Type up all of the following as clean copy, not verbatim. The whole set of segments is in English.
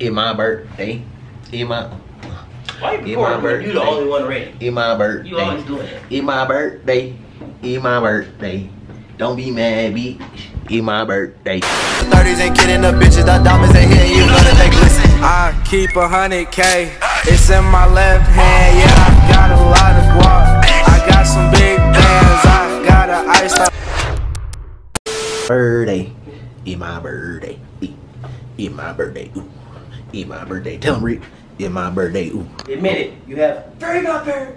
It's my birthday. It's my... Why you recording? You the only one ready. It's my birthday. You always doing it. It's my birthday. It's my birthday. Don't be mad, bitch. It's my birthday. 30s ain't getting up, bitches. That diamonds ain't hitting you. None of they glisten. I keep 100K. It's in my left hand. Yeah, I got a lot of guap. I got some big bands. I got an ice up. Birthday. It's my birthday. It's my birthday. Ooh. It's my birthday. Tell him, Rick. It's my birthday. Ooh. Admit it. You have three out there.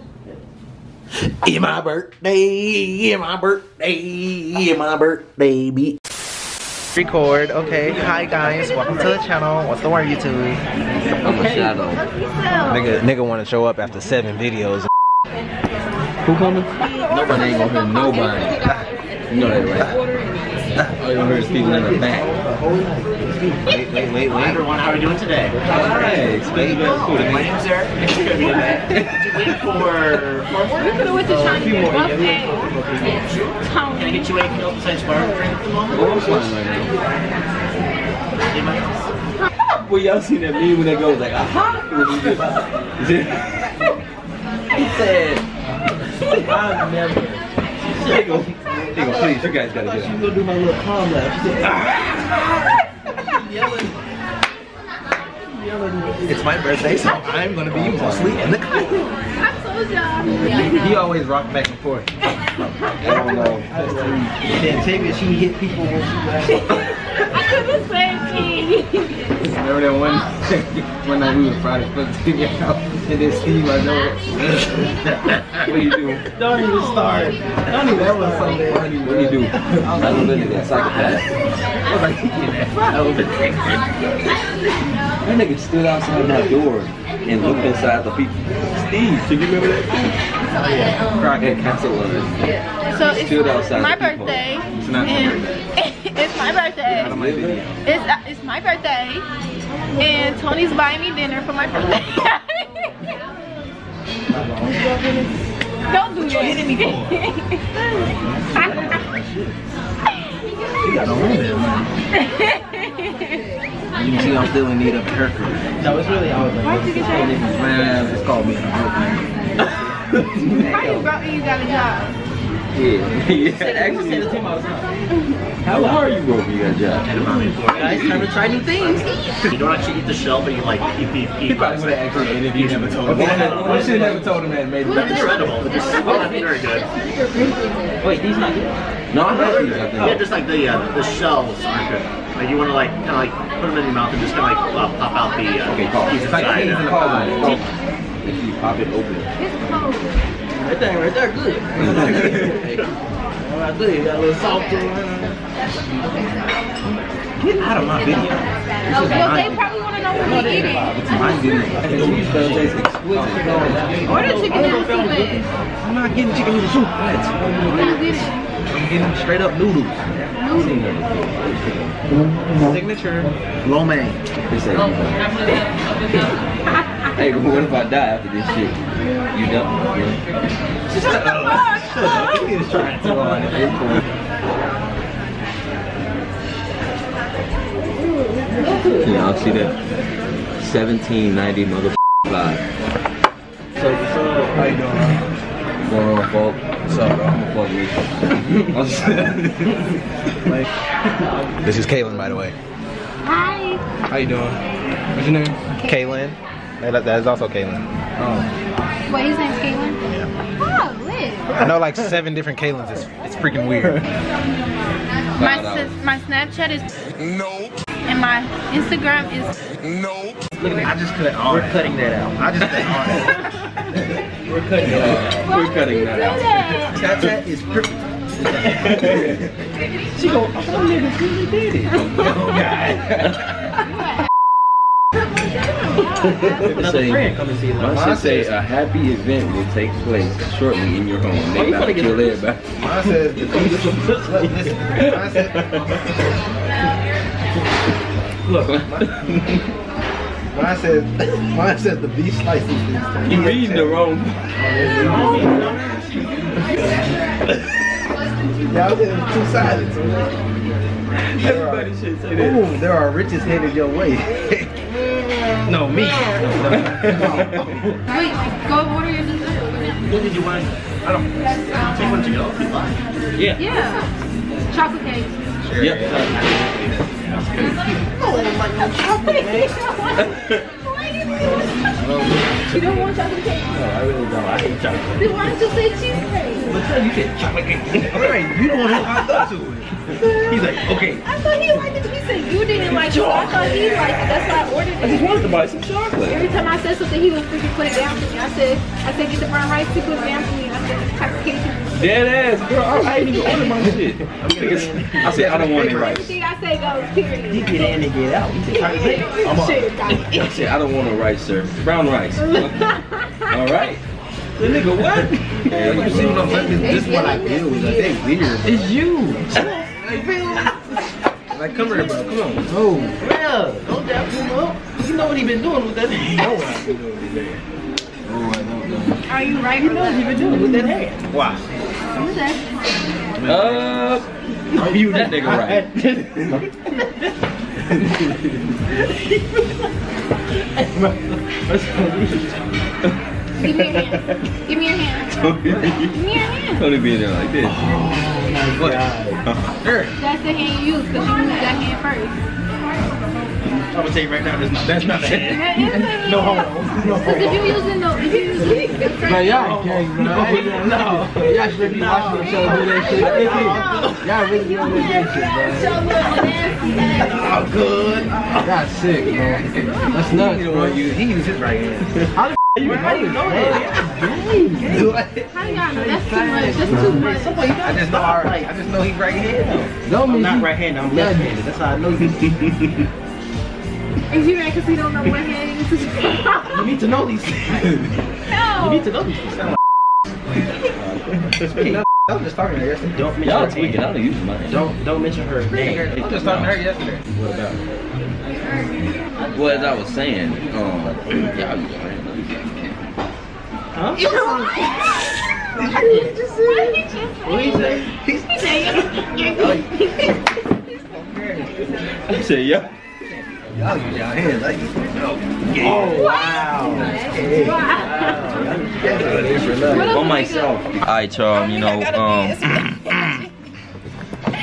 It's my birthday. It's my birthday. It's my birthday, bitch. Record, okay. Hi guys, welcome to the channel. What's the word, YouTube? Okay. Nigga wanna show up after 7 videos. Who coming? Nobody ain't gonna hear nobody. You know that, right? All you gonna hear is people in the back. Wait. Hi everyone, how are we doing today? Alright, explain the food. My name's Eric. It's going to be Can I get you anything else besides bar drink at the moment? Well, y'all seen that meme when they go like, aha! He said, I've never. They go, please, you guys gotta do it. She's gonna do my little palm left. It's my birthday, so I'm gonna be mostly in the car. I told y'all. He always rocked back and forth. I don't know. Then Tavia, she hit people when she laughed. I did the same thing. Remember that one night we were proud of Tavia out, and then Steve, I know it. What do you do? Don't even start. That was something funny. What do you do? I was literally that psychopath. I was like, I was that nigga stood outside my door and looked inside the people. Steve, can you remember that? Oh yeah. Crockett Castle was it. So it's my birthday. It's not my birthday. It's my birthday. It's my birthday. And Tony's buying me dinner for my birthday. Don't do that. You got a room there, man. You see, I'm still in need of a haircut. No, it's really all like, why'd you get that? Man, it's called me. How you brought me? You got a job. Yeah. Actually, how are you going? You got a job. Guys, time to try new things. You don't actually eat the shell, but you like eat. He probably would have actually ate if you never told him. I should have never told him that. Maybe that's incredible, but this is not very good. Wait, these not good. No, I don't think so. Yeah, just like the shells aren't good. Like you want to like kind of like put them in your mouth and just kind of like pop out the pieces inside. If you pop it open. It's cold. That thing right there, good. Alright, good. You got a little salt to it. Get out of my video. They probably want to know what we're eating. I'm getting. Order chicken noodle soup. I'm not getting chicken noodle soup. What? I'm getting straight up noodles. Signature. Lo mein. Hey, what if I die after this shit? You done? Shut up. Shut up. He was trying to on it. Yeah, I'll see that. 1790 motherfucking vibe. So, how you doing? What's going on, folks? What's up, bro? I'm gonna fuck you. This is Kaylin, by the way. Hi. How you doing? What's your name? Kaylin. That is also Kaylin. Oh. Wait, his name's Kaylin? Yeah. Oh, lit. I know like 7 different Kaylins. It's freaking weird. My Snapchat is nope. And my Instagram is nope. I just cut all. We're cutting that out. I just cut all that. We're cutting that out. We're cutting that out. Snapchat is perfect. She go, oh, niggas really did it. Oh, God. Mine says a happy event will take place shortly in your home. They about to kill everybody. Mine says the beast. Look. Mine says the beef slices. You read the wrong. That was in two sides. Everybody should say that. Ooh, there are riches headed your way. No, me. Wait, go order your dessert. What did you want? I don't know. Take one to go. Yeah. Yeah. Chocolate cake. Sure. Yep. Oh my god, chocolate cake. You don't want chocolate cake? No, I really don't. I hate chocolate cake. Then why don't you say cheesecake? What's up? You said chocolate cake. Right, you don't have hot dog to it. He's like, okay. I thought he liked the cheesecake. You didn't like it. I thought he liked it. That's why I ordered it. I just wanted to buy some chocolate. Every time I said something, he would freaking put it down for me. I said, get the brown rice, he put it down for me. I said, chocolate cake. Dead ass, girl. I ain't even ordered my shit. I said, I don't want any rice. Everything I say goes, period. You get in and get out. You said, chocolate cake. I'm on. I said, I don't want no rice, sir. Brown rice. All right. The nigga, what? Yeah, you see what I'm saying? This one I feel is like they weird. It's you. Like, come here, bro. Come on. Oh. Well, don't dab him up. You know what he been doing with that hand. No, I know what he been doing. Oh, I know. Are you right? You know what he been doing with that hand. Why? Who's that? Are you that nigga right? Give me your hand. Give me your hand. Give me your hand. Tony be in there like this. Oh my god. That's the hand you use because you use that hand first. I'm gonna tell you right now, that's not the hand. That no homo. No. Because if you using no, if you using the first. But y'all gang, bro. No. Y'all should be watching each other do that shit. Y'all really do that shit, bro. I'm good. That's sick, man. That's nuts, bro. He used his right hand. You already know that. How y'all know? That's too much. That's too much. I just know he's right-handed. I'm not right-handed. I'm left-handed. That's how I know he's right-handed. Is he right because he don't know what hand he is? You need to know these things. No. You need to know these things. I was just talking to her yesterday. Don't mention her. Y'all tweaking. I don't use mine. Don't mention her name. I was just talking to her yesterday. What about her? Well, as I was saying, y'all use her. Huh? What? What did you just say? What did you say? He said, yeah. Y'all use y'all hands like this. Oh, wow. Wow. On myself. Alright, y'all, you know,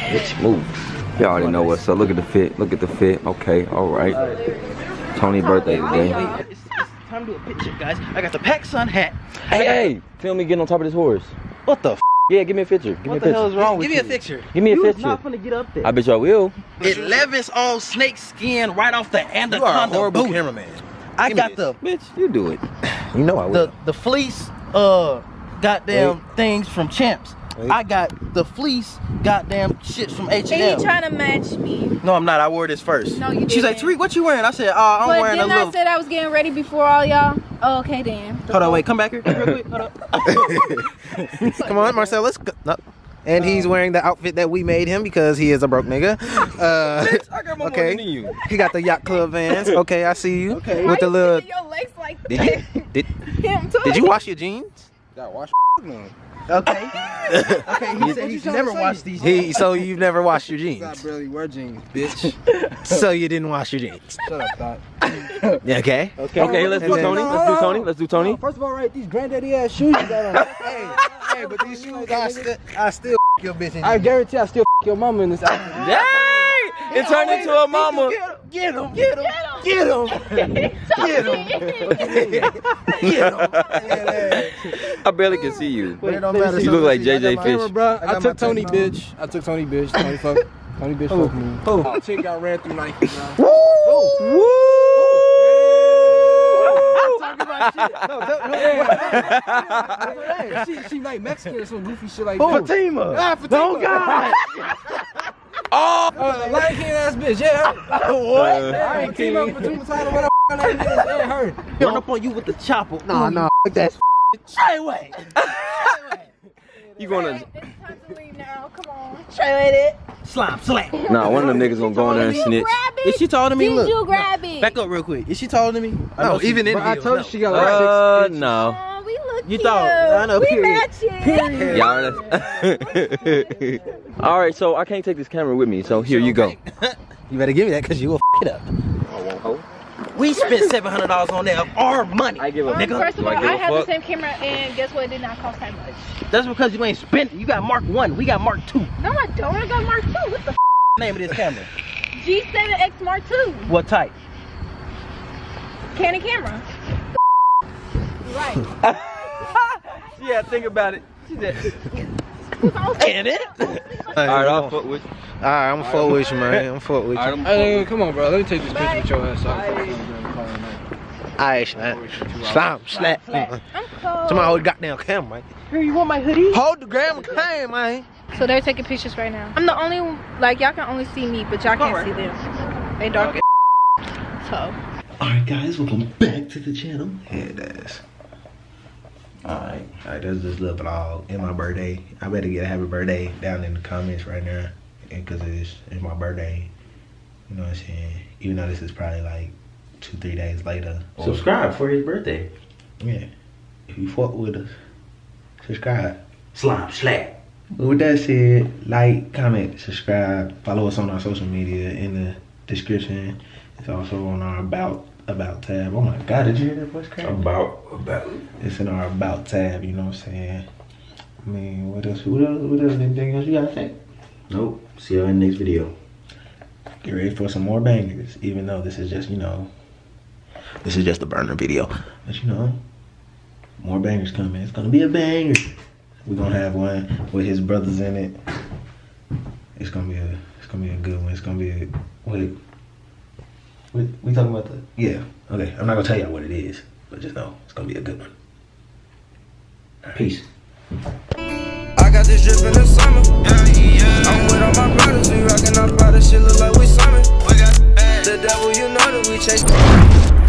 bitch, move. Y'all already know what's up. Look at the fit. Look at the fit. Okay, alright. Tony's birthday today. Time to do a picture, guys. I got the PacSun hat. Hey, film me getting on top of this horse. What the f? Yeah, give me a picture. Give me a picture. What the hell is wrong with you? Give me a picture. Give me a picture. You're not gonna get up there. I bet you I will. It levis on snake skin right off the anaconda. You are a horrible cameraman. I got the bitch. You do it. You know I will. The fleece, goddamn things from Champs. I got the fleece, goddamn shit from H&M. And you trying to match me? No, I'm not. I wore this first. No, you didn't. She's like, Tariq, what you wearing? I said, I'm wearing a little. But then I said I was getting ready before all y'all. Oh, okay, then. Hold on, wait. Come back here real quick. Hold up. Come on, Marcel. Let's go. No. And he's wearing the outfit that we made him because he is a broke nigga. Bitch, I got more money than you. He got the Yacht Club Vans. Okay, I see you. Okay. With the little. Your legs like that? Did you wash your jeans? Got washed. No. Okay. Okay, he said he's never washed these jeans. So you've never washed your jeans. I barely wear jeans, bitch. So you didn't wash your jeans. Shut up, thought. Okay. Okay, let's do Tony. Let's do Tony. First of all, right, these granddaddy ass shoes you got on. Hey, but these shoes, I still f your bitch in. I guarantee I still f your mama in this outfit. Yay! It turned into a mama. Get him, get him, get him, get him, get him. I barely can see you. Wait, you look like JJ Fish. Camera, I took Tony, bitch. I took Tony, bitch. Tony, fuck. Tony, bitch, fuck me. Oh, chick got ran through Nike. Woo! Woo! I'm talking about shit. No, she like Mexican or some goofy shit like that. Fatima. Ah, Fatima. Don't God. Oh, light skin ass bitch, yeah. What? I ain't team up between the title. What the f that bitch? It hurt. Run up on you with the chopper. Nah, fuck that. Straightway. You gonna? It's time to leave now. Come on. Straightway it. Slime, slap. Nah, one of them niggas gonna go on there and snitch. Is she taller than me? Look. Did you grab it? Back up real quick. Is she taller than me? No, even in. I told you she got like 6 inches. No. We look. you thought. I know, we period. Y'all all right, so I can't take this camera with me, so here you go. You better give me that, because you will f*** it up. I won't hold. We spent $700 on that of our money. I give a nigga. First of all, I have the same camera, and guess what? It did not cost that much. That's because you ain't spent it. You got Mark 1. We got Mark 2. No, I don't. I got Mark 2. What the f*** name of this camera? G7X Mark 2. What type? Canon camera. Right. Yeah, think about it. She said, Canon? Alright, I'll fuck with you. Alright, I'm fuck with you, man. I'm fuck with you. Hey, come on, bro. Let me take this picture with your ass off. Alright, man. Slap, slap. I'm cold. Somebody hold the goddamn camera, man. Girl, you want my hoodie? Hold the damn camera, man. So they're taking pictures right now. I'm the only, like, y'all can only see me, but y'all can't see them. They dark as so. Alright, guys, welcome back to the channel. Head ass. Alright, that's just a little vlog and my birthday. I better get a happy birthday down in the comments right now. And cause it's my birthday. You know what I'm saying? Even though this is probably like 2-3 days later. Subscribe for his birthday. Yeah. If you fuck with us, subscribe. Slime slap. With that said, like, comment, subscribe, follow us on our social media in the description. It's also on our about tab. Oh my god, did you hear that voice crack? About. It's in our about tab, you know what I'm saying? I mean, what else, anything else you gotta think? Nope, see you in the next video. Get ready for some more bangers, even though this is just, you know, this is just a burner video. But you know, more bangers coming. It's gonna be a banger. We're gonna have one with his brothers in it. It's gonna be a good one. It's gonna be a, we talking about the, yeah, okay. I'm not gonna tell y'all what it is, but just know it's gonna be a good one. Right. Peace. I got this drip in the summer. Yeah. I'm with all my brothers, we rockin' up out of shit, look like we summoned. The devil, you know that we chase.